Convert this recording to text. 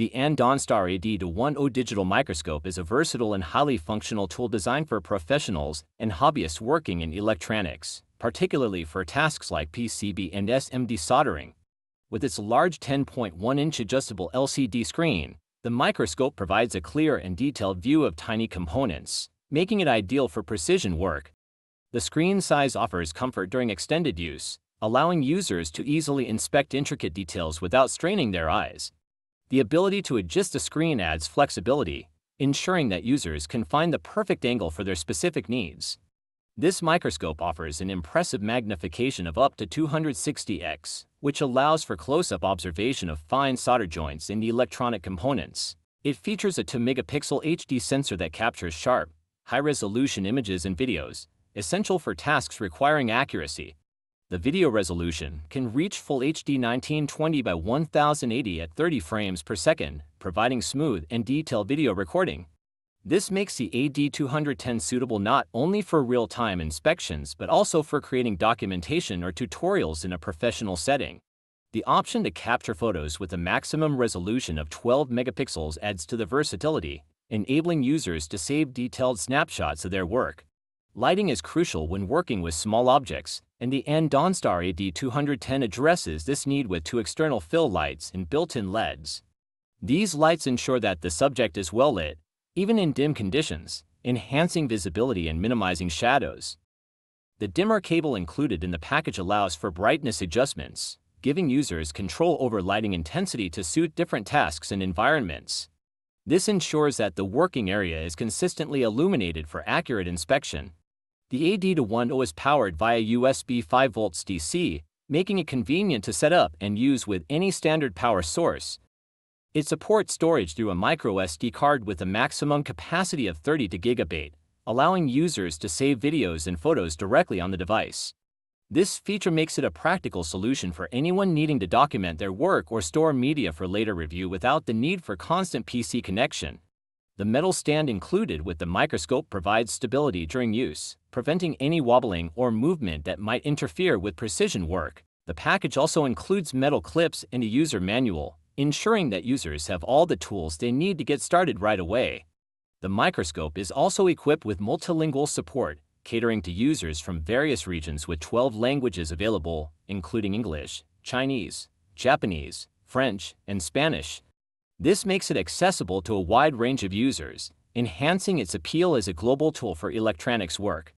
The Andonstar AD210 digital microscope is a versatile and highly functional tool designed for professionals and hobbyists working in electronics, particularly for tasks like PCB and SMD soldering. With its large 10.1-inch adjustable LCD screen, the microscope provides a clear and detailed view of tiny components, making it ideal for precision work. The screen size offers comfort during extended use, allowing users to easily inspect intricate details without straining their eyes. The ability to adjust the screen adds flexibility, ensuring that users can find the perfect angle for their specific needs. This microscope offers an impressive magnification of up to 260x, which allows for close-up observation of fine solder joints in the electronic components. It features a 2-megapixel HD sensor that captures sharp, high-resolution images and videos, essential for tasks requiring accuracy. The video resolution can reach full HD 1920 by 1080 at 30 frames per second, providing smooth and detailed video recording. This makes the AD210 suitable not only for real-time inspections but also for creating documentation or tutorials in a professional setting. The option to capture photos with a maximum resolution of 12 megapixels adds to the versatility, enabling users to save detailed snapshots of their work. Lighting is crucial when working with small objects, and the Andonstar AD210 addresses this need with 2 external fill lights and built-in LEDs. These lights ensure that the subject is well lit, even in dim conditions, enhancing visibility and minimizing shadows. The dimmer cable included in the package allows for brightness adjustments, giving users control over lighting intensity to suit different tasks and environments. This ensures that the working area is consistently illuminated for accurate inspection. The AD210 is powered via USB 5V DC, making it convenient to set up and use with any standard power source. It supports storage through a micro-SD card with a maximum capacity of 32 GB, allowing users to save videos and photos directly on the device. This feature makes it a practical solution for anyone needing to document their work or store media for later review without the need for constant PC connection. The metal stand included with the microscope provides stability during use, preventing any wobbling or movement that might interfere with precision work. The package also includes metal clips and a user manual, ensuring that users have all the tools they need to get started right away. The microscope is also equipped with multilingual support, catering to users from various regions with 12 languages available, including English, Chinese, Japanese, French, and Spanish. This makes it accessible to a wide range of users, enhancing its appeal as a global tool for electronics work.